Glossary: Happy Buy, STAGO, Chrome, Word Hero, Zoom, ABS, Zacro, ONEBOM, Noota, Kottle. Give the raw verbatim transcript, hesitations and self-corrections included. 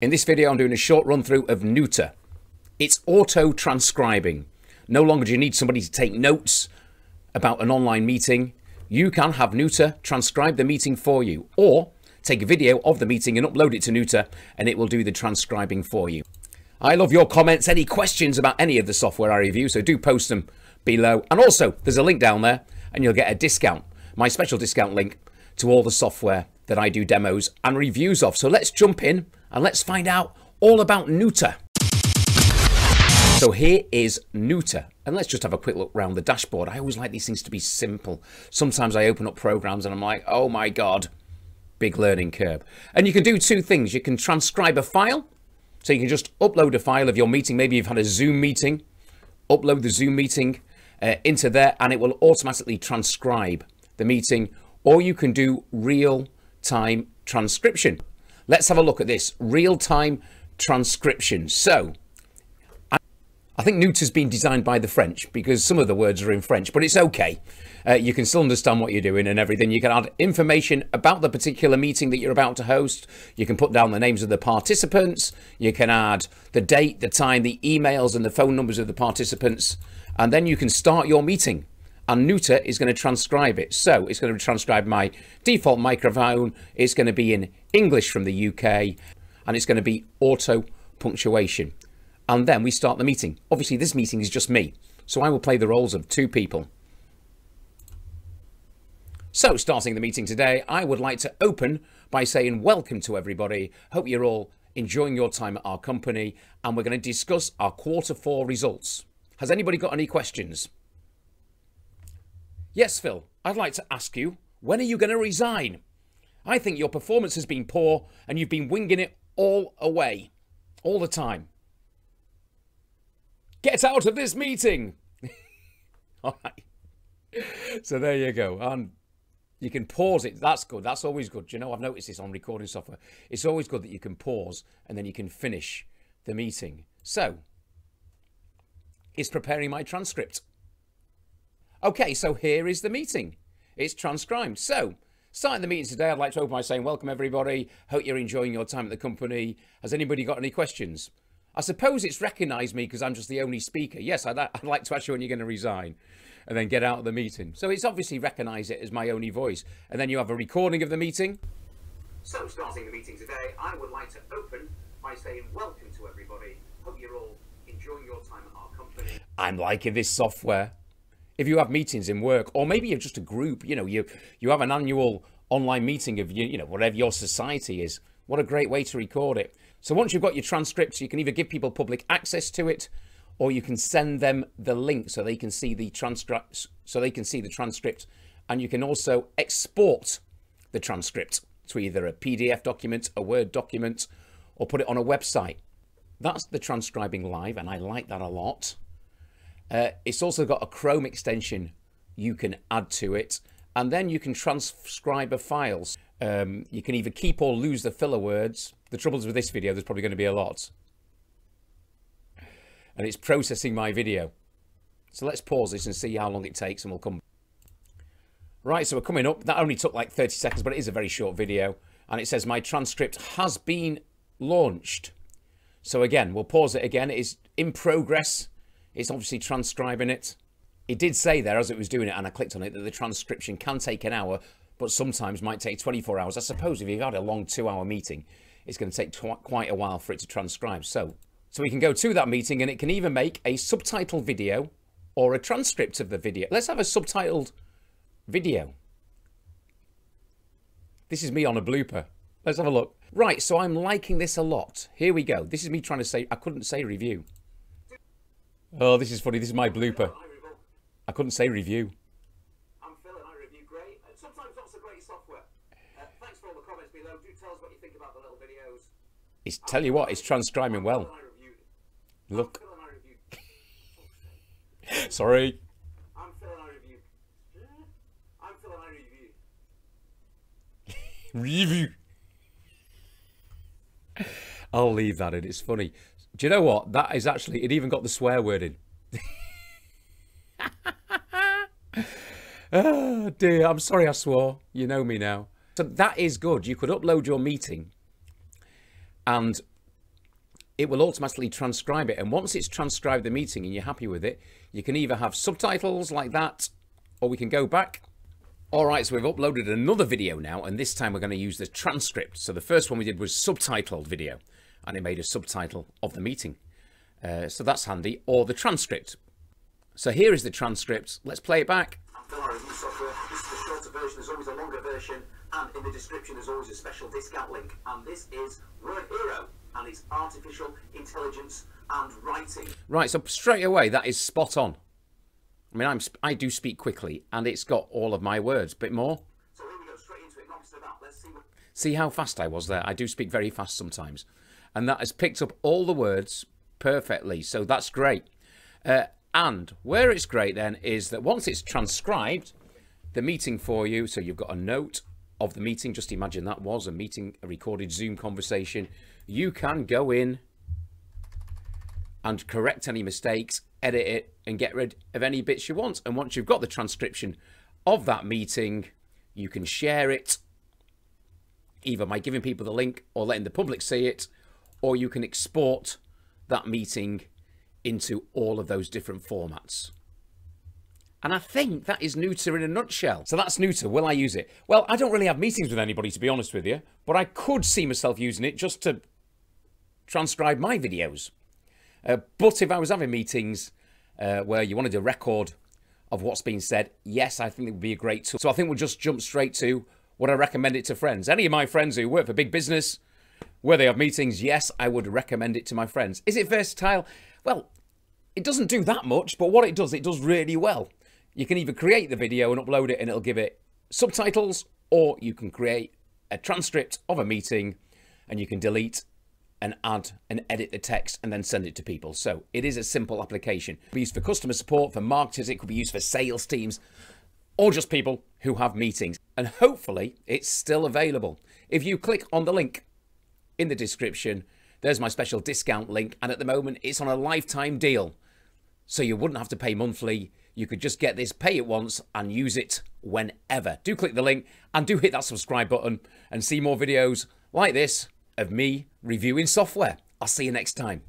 In this video, I'm doing a short run through of Noota. It's auto-transcribing. No longer do you need somebody to take notes about an online meeting. You can have Noota transcribe the meeting for you, or take a video of the meeting and upload it to Noota, and it will do the transcribing for you. I love your comments, any questions about any of the software I review, so do post them below. And also, there's a link down there, and you'll get a discount, my special discount link to all the software that I do demos and reviews of. So let's jump in and let's find out all about Noota. So here is Noota, and let's just have a quick look around the dashboard. I always like these things to be simple. Sometimes I open up programs and I'm like, oh my God, big learning curve. And you can do two things. You can transcribe a file. So you can just upload a file of your meeting. Maybe you've had a Zoom meeting, upload the Zoom meeting uh, into there, and it will automatically transcribe the meeting. Or you can do real-time transcription. Let's have a look at this real-time transcription. So I think Noota's been designed by the French because some of the words are in French, but it's okay. Uh, you can still understand what you're doing and everything. You can add information about the particular meeting that you're about to host. You can put down the names of the participants. You can add the date, the time, the emails and the phone numbers of the participants. And then you can start your meeting. And Noota is going to transcribe it. So it's going to transcribe my default microphone. It's going to be in English from the U K, and it's going to be auto punctuation. And then we start the meeting. Obviously, this meeting is just me, so I will play the roles of two people. So starting the meeting today, I would like to open by saying welcome to everybody. Hope you're all enjoying your time at our company, and we're going to discuss our quarter four results. Has anybody got any questions? Yes, Phil, I'd like to ask you, when are you going to resign? I think your performance has been poor and you've been winging it all away, all the time. Get out of this meeting. All right. So there you go. And you can pause it. That's good. That's always good. You know, I've noticed this on recording software. It's always good that you can pause and then you can finish the meeting. So it's preparing my transcript. Okay, so here is the meeting. It's transcribed. So, starting the meeting today, I'd like to open by saying, welcome everybody. Hope you're enjoying your time at the company. Has anybody got any questions? I suppose it's recognised me because I'm just the only speaker. Yes, I'd, I'd like to ask you when you're going to resign and then get out of the meeting. So it's obviously recognised it as my only voice. And then you have a recording of the meeting. So, starting the meeting today, I would like to open by saying, welcome to everybody. Hope you're all enjoying your time at our company. I'm liking this software. If you have meetings in work, or maybe you're just a group, you know, you you have an annual online meeting of, you, you know, whatever your society is. What a great way to record it. So once you've got your transcripts, you can either give people public access to it, or you can send them the link so they can see the transcript, so they can see the transcript. And you can also export the transcript to either a P D F document, a Word document, or put it on a website. That's the transcribing live, and I like that a lot. Uh, it's also got a Chrome extension you can add to it, and then you can transcribe a file. Um, you can either keep or lose the filler words. The trouble is with this video, there's probably going to be a lot. And it's processing my video. So let's pause this and see how long it takes, and we'll come. Right, so we're coming up. That only took like thirty seconds, but it is a very short video. And it says my transcript has been launched. So again, we'll pause it again. It is in progress. It's obviously transcribing it. It did say there as it was doing it, and I clicked on it, that the transcription can take an hour, but sometimes might take twenty-four hours. I suppose if you've had a long two-hour meeting, it's going to take quite a while for it to transcribe. So, so we can go to that meeting, and it can either make a subtitled video or a transcript of the video. Let's have a subtitled video. This is me on a blooper. Let's have a look. Right, so I'm liking this a lot. Here we go. This is me trying to say, I couldn't say review. Oh, this is funny. This is my blooper. I couldn't say review. I'm Phil and I review great, and sometimes not so great software. Uh, thanks for all the comments below. Do tell us what you think about the little videos. It's, tell you what, it's transcribing well. Look. Sorry. I'm Phil and I review. I'm Phil and I review. Review. I'll leave that in. It's funny. Do you know what? That is actually, it even got the swear word in. Oh dear, I'm sorry I swore. You know me now. So that is good. You could upload your meeting and it will automatically transcribe it. And once it's transcribed the meeting and you're happy with it, you can either have subtitles like that, or we can go back. All right, so we've uploaded another video now, and this time we're going to use the transcript. So the first one we did was subtitled video, and it made a subtitle of the meeting. Uh, so that's handy, or the transcript. So here is the transcript. Let's play it back. Hello, new software. This is the shorter version. There's always a longer version, and in the description there's always a special discount link. And this is Word Hero, and it's artificial intelligence and writing. Right, so straight away that is spot on. I mean, I'm I do speak quickly, and it's got all of my words. Bit more. So here we go straight into it. Not just about. Let's see. What... See how fast I was there. I do speak very fast sometimes, and that has picked up all the words perfectly. So that's great. Uh, And where it's great then is that once it's transcribed the meeting for you, so you've got a note of the meeting. Just imagine that was a meeting, a recorded Zoom conversation. You can go in and correct any mistakes, edit it, and get rid of any bits you want. And once you've got the transcription of that meeting, you can share it either by giving people the link or letting the public see it, or you can export that meeting into all of those different formats. And I think that is Noota in a nutshell. So that's Noota. Will I use it? Well, I don't really have meetings with anybody, to be honest with you, but I could see myself using it just to transcribe my videos. Uh, but if I was having meetings uh, where you wanted a record of what's been said, yes, I think it would be a great tool. So I think we'll just jump straight to would I recommend it to friends. Any of my friends who work for big business, where they have meetings, yes, I would recommend it to my friends. Is it versatile? Well, it doesn't do that much, but what it does, it does really well. You can either create the video and upload it and it'll give it subtitles, or you can create a transcript of a meeting and you can delete and add and edit the text and then send it to people. So it is a simple application. It could be used for customer support, for marketers, it could be used for sales teams, or just people who have meetings. And hopefully it's still available. If you click on the link in the description, there's my special discount link, and at the moment it's on a lifetime deal. So you wouldn't have to pay monthly. You could just get this, pay it once, and use it whenever. Do click the link and do hit that subscribe button and see more videos like this of me reviewing software. I'll see you next time.